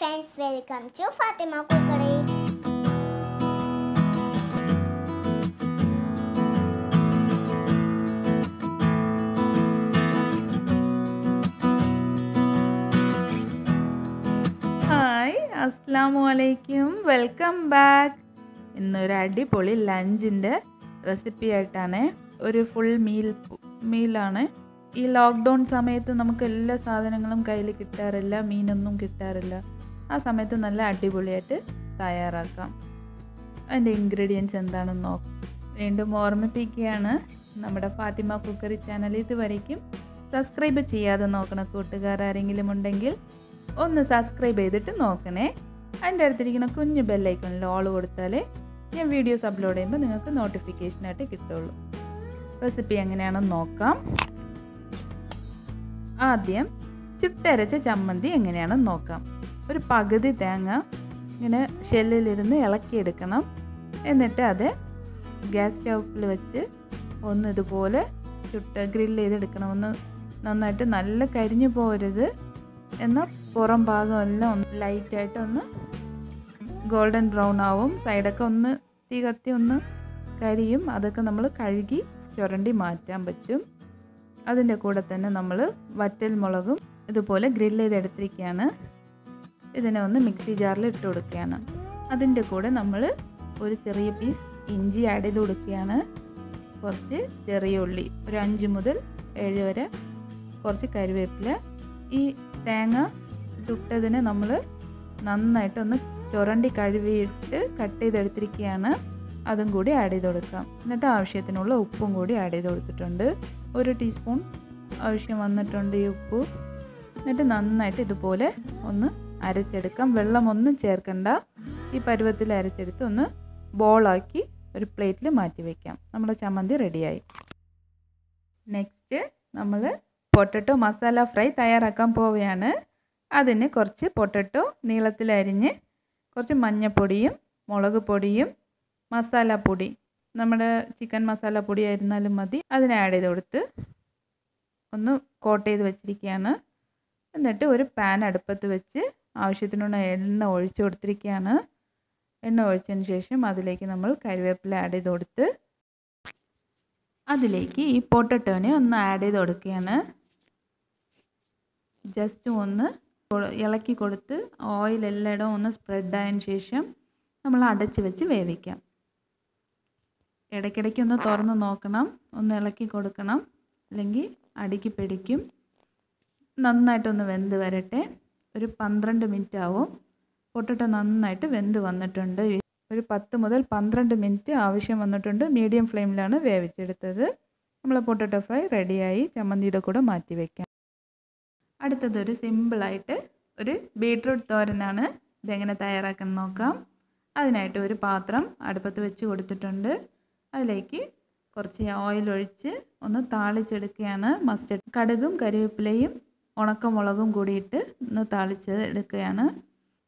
friends, welcome to Fatima Cookery. Hi, Assalamualaikum. Welcome back. Innoru adipoli lunch inde recipe aitane oru full meal aanu. In lockdown, we have the ingredients Fatima Cookery channel. Subscribe to the channel. Adyam, chutterecha chammandi enganeyanu nokkam. Oru pagadi thanga ingane shellil irunnu ilakki edukkanam. Ennittu adu gas stove il vechu onnu idupole chutte grill edukkanam. Onnu nannayittu nalla karinju povarudhu. Enna poram bhagam alla light aayittu onnu golden brown avum. Side okke onnu thee kathi onnu kariyum. Adokke nammal kalugi chorandi maattan pachum. അതിന്റെ കൂടെ തന്നെ നമ്മൾ വറ്റൽ മുളകും ഇതുപോലെ grill ചെയ്ത് എടുത്തിരിക്കാനാണ്. ഇതിനെ ഒന്ന് മിക്സി ജാറിൽ ഇട്ട് കൊടുക്കാനാണ്. അതിന്റെ കൂടെ നമ്മൾ ഒരു ചെറിയ പീസ് ഇഞ്ചി ആഡ് ചെയ്ത് കൊടുക്കാനാണ്. കുറച്ച് ചെറിയ ഉള്ളി ഒരു 5 മുതൽ 7 വരെ കുറച്ച് കറിവേപ്പില ഈ തേങ്ങ ചുട്ടതിനെ നമ്മൾ നന്നായിട്ട് ഒന്ന് ചൊരണ്ടി കഴുകിയിട്ട് കട്ട് ചെയ്ത് എടുത്തിരിക്കാനാണ്. അതും കൂടി ആഡ് ചെയ്ത് കൊടുക്കാം. എന്നിട്ട് ആവശ്യത്തിനുള്ള ഉപ്പും കൂടി ആഡ് ചെയ്ത് കൊടുത്തിട്ടുണ്ട്. 1 teaspoon ആവശ്യം വന്നിട്ടുണ്ട് ഉപ്പ്. എന്നിട്ട് നന്നായിട്ട് ഇതുപോലെ ഒന്ന് അരച്ചെടുക്കാം. വെള്ളം ഒന്നും ചേർക്കണ്ട. ഈ പരുവത്തിൽ അരച്ചെടുത്ത് ഒന്ന് ബോൾ ആക്കി ഒരു പ്ലേറ്റിൽ മാറ്റി വെക്കാം. നമ്മുടെ ചമ്മന്തി റെഡിയായി. നെക്സ്റ്റ് നമ്മൾ പൊട്ടറ്റോ മസാല ഫ്രൈ തയ്യാറാക്കാൻ പോവുകയാണ്. അതിന് കുറച്ച് പൊട്ടറ്റോ നീളത്തിൽ അരിഞ്ഞ് കുറച്ച് മഞ്ഞപ്പൊടിയും മുളക് പൊടിയും മസാലപ്പൊടി നമ്മുടെ ചിക്കൻ മസാല പൊടി ആയിരുന്നാലും മതി അതിനെ ആഡ് ചെയ്ത് കൊടുത്ത് ഒന്ന് കോട്ട് ചെയ്ത് വെച്ചിരിക്കുകയാണ്. എന്നിട്ട് ഒരു പാൻ അടുപ്പത്ത് വെച്ച് ആവശ്യത്തിനുള്ള എണ്ണ ഒഴിച്ച് കൊടുത്തിരിക്കുകയാണ്. എണ്ണ ഒഴിച്ചതിന് ശേഷം അതിലേക്ക് നമ്മൾ കറിവേപ്പില ആഡ് ചെയ്ത് കൊടുത്ത് അതിലേക്ക് ഈ പൊട്ടറ്റോനെ ഒന്ന് ആഡ് ചെയ്ത് കൊടുക്കുകയാണ്. ജസ്റ്റ് ഒന്ന് ഇളക്കി കൊടുത്ത് ഓയിൽ എല്ലായിടവും ഒന്ന് സ്പ്രെഡ് ആയതിന് ശേഷം നമ്മൾ അടച്ച് വെച്ച് വേവിക്കാം. ഇടയ്ക്കിടയ്ക്ക് ഒന്ന് തുറന്ന് നോക്കണം, ഒന്ന് ഇളക്കി കൊടുക്കണം, അല്ലെങ്കിൽ അടിക്ക് പിടിക്കും. നന്നായിട്ടൊന്ന് വെന്ത് വരട്ടെ. ഒരു 12 മിനിറ്റ് ആവും. പൊട്ടറ്റോ നന്നായിട്ട് വെന്ത് വന്നിട്ടുണ്ട്. ഒരു 10 മുതൽ 12 മിനിറ്റ് ആവശ്യം വന്നിട്ടുണ്ട്. മീഡിയം ഫ്ലെയിമിലാണ് വേവിച്ചെടുത്തത്. നമ്മൾ പൊട്ടറ്റോ ഫ്രൈ റെഡിയായി. ചമ്മന്തിയുടെ കൂടെ മാറ്റി വയ്ക്കാം. അടുത്തതൊരു സിമ്പിളായിട്ട് ഒരു ബീട്രൂട്ട് തോരനാണ്. ഇതെങ്ങനെ തയ്യാറാക്കാൻ നോക്കാം. അതിനായിട്ട് ഒരു പാത്രം അടുപ്പത്ത് വെച്ച് കൊടുത്തിട്ടുണ്ട്. അതിലേക്ക് കുറച്ച് ഓയിൽ ഒഴിച്ച് ഒന്ന് താളിച്ചെടുക്കുകയാണ്. മസ്റ്റർഡ് കടുകും കറിവേപ്പിലയും ഉണക്കമുളകും കൂടിയിട്ട് ഒന്ന് താളിച്ച് എടുക്കുകയാണ്.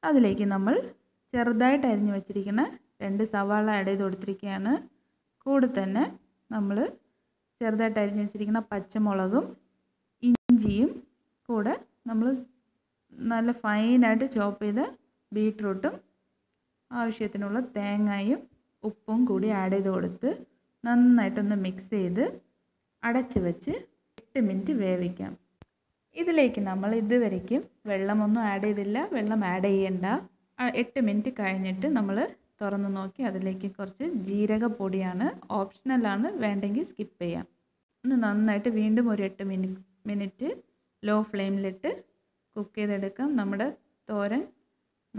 അതിലേക്ക് നമ്മൾ ചെറുതായിട്ട് അരിഞ്ഞു വെച്ചിരിക്കുന്ന 2 സവാള ആഡ് ചെയ്ത് കൊടുത്തിരിക്കുകയാണ്. കൂടെ തന്നെ നമ്മൾ ചെറുതായിട്ട് അരിഞ്ഞു വെച്ചിരിക്കുന്ന പച്ചമുളകും ഇഞ്ചിയും കൂടെ നമ്മൾ നല്ല ഫൈനായിട്ട് ചോപ്പ് ചെയ്ത ബീറ്റ്റൂട്ടും ആവശ്യത്തിനുള്ള തേങ്ങയും ഉപ്പും കൂടി ആഡ് ചെയ്ത് കൊടുത്ത് നന്നായിട്ടൊന്ന് മിക്സ് ചെയ്ത് അടച്ച് വെച്ച് 8 മിനിറ്റ് വേവിക്കാം. ഇതിലേക്ക് നമ്മൾ ഇതുവരേക്കും വെള്ളമൊന്നും ആഡ് ചെയ്തില്ല. വെള്ളം ആഡ് ചെയ്യേണ്ട. 8 മിനിറ്റ് കഴിഞ്ഞിട്ട് നമ്മൾ തുറന്ന് നോക്കി അതിലേക്ക് കുറച്ച് ജീരകപ്പൊടിയാണ്. ഓപ്ഷണലാണ്, വേണ്ടെങ്കിൽ സ്കിപ്പ് ചെയ്യാം. ഒന്ന് നന്നായിട്ട് വീണ്ടും ഒരു 8 മിനിറ്റ് ലോ ഫ്ലെയിമിലിട്ട് കുക്ക് ചെയ്തെടുക്കാം. നമ്മുടെ തോരൻ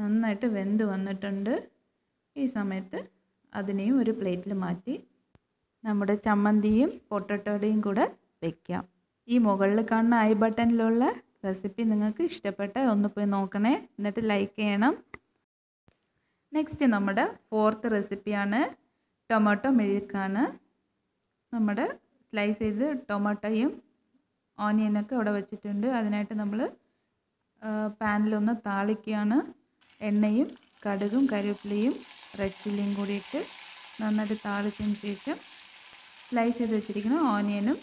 നന്നായിട്ട് വെന്ത് വന്നിട്ടുണ്ട്. ഈ സമയത്ത് അതിനെയും ഒരു പ്ലേറ്റിൽ മാറ്റി നമ്മുടെ ചമ്മന്തിയും പൊട്ടറ്റോയും കൂടെ വെക്കാം. ഈ മുകളിൽ കാണുന്ന ഐ ബട്ടണിലുള്ള റെസിപ്പി നിങ്ങൾക്ക് ഇഷ്ടപ്പെട്ട ഒന്ന് പോയി നോക്കണേ. എന്നിട്ട് ലൈക്ക് ചെയ്യണം. നെക്സ്റ്റ് നമ്മുടെ 4th റെസിപ്പിയാണ് ടൊമാറ്റോ മെഴുക്കാണ്. നമ്മുടെ സ്ലൈസ് ചെയ്ത് ടൊമാറ്റോയും ഓനിയനൊക്കെ അവിടെ വെച്ചിട്ടുണ്ട്. അതിനായിട്ട് നമ്മൾ പാനിലൊന്ന് താളിക്കുകയാണ്. എണ്ണയും കടുകും കറിവേപ്പിലയും റെഡ് ചില്ലിയും കൂടിയിട്ട് നന്നായിട്ട് താളിച്ചതിന് ശേഷം സ്ലൈസ് ചെയ്ത് വെച്ചിരിക്കുന്ന ഓനിയനും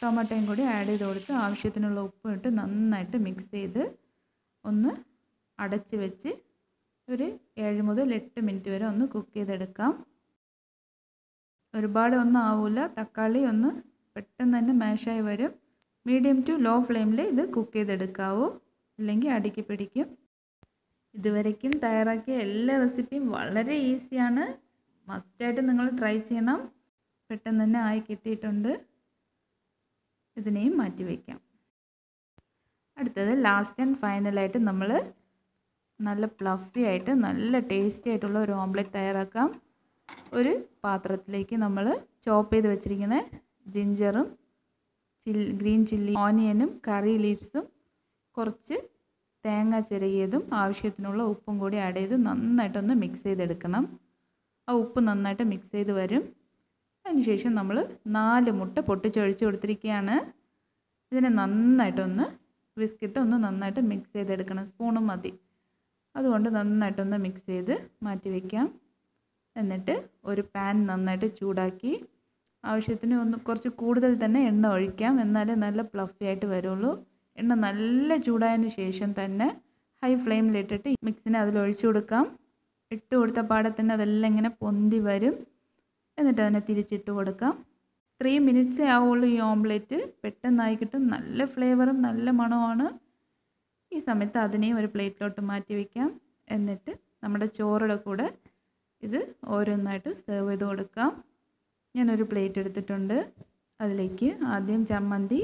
ടൊമാറ്റോയും കൂടി ആഡ് ചെയ്ത് കൊടുത്ത് ആവശ്യത്തിനുള്ള ഉപ്പ് ഇട്ട് നന്നായിട്ട് മിക്സ് ചെയ്ത് ഒന്ന് അടച്ചു വെച്ച് ഒരു 7 മുതൽ 8 മിനിറ്റ് വരെ ഒന്ന് കുക്ക് ചെയ്തെടുക്കാം. ഒരുപാട് ഒന്നും ആവില്ല, തക്കാളി ഒന്ന് പെട്ടെന്ന് തന്നെ മാഷായി വരും. മീഡിയം ടു ലോ ഫ്ലെയിമിൽ ഇത് കുക്ക് ചെയ്തെടുക്കാവൂ, അല്ലെങ്കിൽ അടിക്ക് പിടിക്കും. ഇതുവരേക്കും തയ്യാറാക്കിയ എല്ലാ റെസിപ്പിയും വളരെ ഈസിയാണ്, മസ്റ്റായിട്ട് നിങ്ങൾ ട്രൈ ചെയ്യണം. പെട്ടെന്ന് തന്നെ ആയി കിട്ടിയിട്ടുണ്ട്. ഇതിനെയും മാറ്റി വയ്ക്കാം. അടുത്തത് ലാസ്റ്റ് ആൻഡ് ഫൈനലായിട്ട് നമ്മൾ നല്ല പ്ലഫി ആയിട്ട് നല്ല ടേസ്റ്റി ആയിട്ടുള്ള ഒരു ഓംലെറ്റ് തയ്യാറാക്കാം. ഒരു പാത്രത്തിലേക്ക് നമ്മൾ ചോപ്പ് ചെയ്ത് വെച്ചിരിക്കുന്ന ജിഞ്ചറും ഗ്രീൻ ചില്ലി ഓനിയനും കറി ലീവ്സും കുറച്ച് തേങ്ങ ചിരകിയതും ആവശ്യത്തിനുള്ള ഉപ്പും കൂടി ആഡ് ചെയ്ത് നന്നായിട്ടൊന്ന് മിക്സ് ചെയ്തെടുക്കണം. ആ ഉപ്പ് നന്നായിട്ട് മിക്സ് ചെയ്ത് വരും. അതിനുശേഷം നമ്മൾ 4 മുട്ട പൊട്ടിച്ചൊഴിച്ച് കൊടുത്തിരിക്കുകയാണ്. ഇതിനെ നന്നായിട്ടൊന്ന് വിസ്കിട്ട് ഒന്ന് നന്നായിട്ട് മിക്സ് ചെയ്തെടുക്കണം. സ്പൂണും മതി, അതുകൊണ്ട് നന്നായിട്ടൊന്ന് മിക്സ് ചെയ്ത് മാറ്റി വയ്ക്കാം. എന്നിട്ട് ഒരു പാൻ നന്നായിട്ട് ചൂടാക്കി ആവശ്യത്തിന് ഒന്ന് കുറച്ച് കൂടുതൽ തന്നെ എണ്ണ ഒഴിക്കാം, എന്നാലേ നല്ല പ്ലഫി ആയിട്ട് വരുള്ളൂ. എണ്ണ നല്ല ചൂടായതിന് ശേഷം തന്നെ ഹൈ ഫ്ലെയിമിലിട്ടിട്ട് മിക്സിനെ അതിലൊഴിച്ചു കൊടുക്കാം. ഇട്ട് കൊടുത്ത പാടെ തന്നെ അതെല്ലാം ഇങ്ങനെ പൊന്തി വരും. എന്നിട്ട് അതിനെ തിരിച്ചിട്ട് കൊടുക്കാം. 3 മിനിറ്റ്സേ ആവുള്ളൂ ഈ ഓംലെറ്റ്. പെട്ടെന്നായി കിട്ടും. നല്ല ഫ്ലേവറും നല്ല മണവുമാണ്. ഈ സമയത്ത് അതിനെയും ഒരു പ്ലേറ്റിലോട്ട് മാറ്റി വയ്ക്കാം. എന്നിട്ട് നമ്മുടെ ചോറുടെ കൂടെ ഇത് ഓരോന്നായിട്ട് സെർവ് ചെയ്ത് കൊടുക്കാം. ഞാനൊരു പ്ലേറ്റ് എടുത്തിട്ടുണ്ട്. അതിലേക്ക് ആദ്യം ചമ്മന്തി,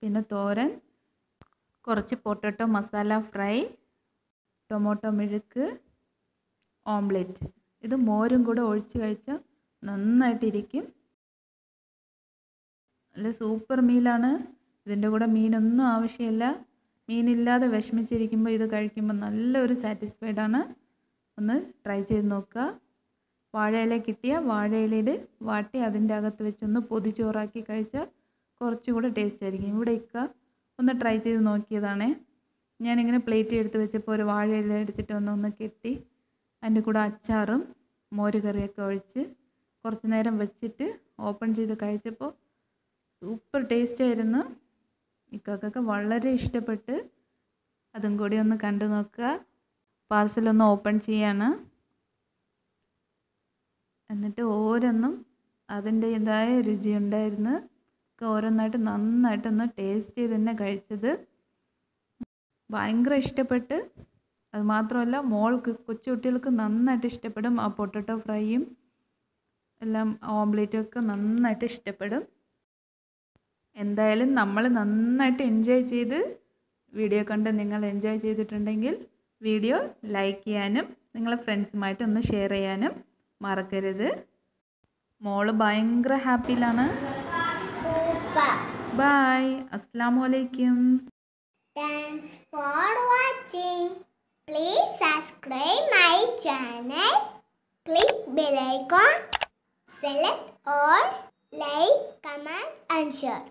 പിന്നെ തോരൻ, കുറച്ച് പൊട്ടറ്റോ മസാല ഫ്രൈ, ടൊമാറ്റോ മെഴുക്ക്, ഓംലെറ്റ്. ഇത് മോരും കൂടെ ഒഴിച്ച് കഴിച്ചാൽ നന്നായിട്ടിരിക്കും. നല്ല സൂപ്പർ മീലാണ്. ഇതിൻ്റെ കൂടെ മീനൊന്നും ആവശ്യമില്ല. മീനില്ലാതെ വിഷമിച്ചിരിക്കുമ്പോൾ ഇത് കഴിക്കുമ്പോൾ നല്ലൊരു സാറ്റിസ്ഫൈഡാണ്. ഒന്ന് ട്രൈ ചെയ്ത് നോക്കുക. വാഴയില കിട്ടിയാൽ വാഴയിലയിൽ വാട്ടി അതിൻ്റെ അകത്ത് വെച്ചൊന്ന് പൊതിച്ചോറാക്കി കഴിച്ചാൽ കുറച്ചുകൂടെ ടേസ്റ്റ് ആയിരിക്കും. ഇവിടെ ഇക്ക ഒന്ന് ട്രൈ ചെയ്ത് നോക്കിയതാണേ. ഞാനിങ്ങനെ പ്ലേറ്റ് എടുത്ത് വെച്ചപ്പോൾ ഒരു വാഴയില എടുത്തിട്ട് ഒന്ന് കെട്ടി അതിൻ്റെ കൂടെ അച്ചാറും മോരുകറിയൊക്കെ ഒഴിച്ച് കുറച്ച് നേരം വെച്ചിട്ട് ഓപ്പൺ ചെയ്ത് കഴിച്ചപ്പോൾ സൂപ്പർ ടേസ്റ്റ് ആയിരുന്നു. ഇക്കൊക്കെ വളരെ ഇഷ്ടപ്പെട്ട്. അതും കൂടി ഒന്ന് കണ്ടു നോക്കുക. പാർസലൊന്ന് ഓപ്പൺ ചെയ്യാണ്. എന്നിട്ട് ഓരോന്നും അതിൻ്റേതായ രുചിയുണ്ടായിരുന്നു. ഓരോന്നായിട്ട് നന്നായിട്ടൊന്ന് ടേസ്റ്റ് ചെയ്ത് തന്നെ കഴിച്ചത്. ഭയങ്കര ഇഷ്ടപ്പെട്ട്. അതുമാത്രമല്ല മോൾക്ക് കൊച്ചുകുട്ടികൾക്ക് നന്നായിട്ട് ഇഷ്ടപ്പെടും. ആ പൊട്ടറ്റോ ഫ്രൈയും എല്ലാം ഓംലെറ്റും ഒക്കെ നന്നായിട്ട് ഇഷ്ടപ്പെടും. എന്തായാലും നമ്മൾ നന്നായിട്ട് എൻജോയ് ചെയ്ത് വീഡിയോ കണ്ട് നിങ്ങൾ എൻജോയ് ചെയ്തിട്ടുണ്ടെങ്കിൽ വീഡിയോ ലൈക്ക് ചെയ്യാനും നിങ്ങളെ ഫ്രണ്ട്സുമായിട്ടൊന്ന് ഷെയർ ചെയ്യാനും മറക്കരുത്. മോള് ഭയങ്കര ഹാപ്പിയിലാണ്. ബൈ. അസ്സലാമു അലൈക്കും. Thanks for watching. Please subscribe my channel. Click bell icon. Select all. Like, comment and share.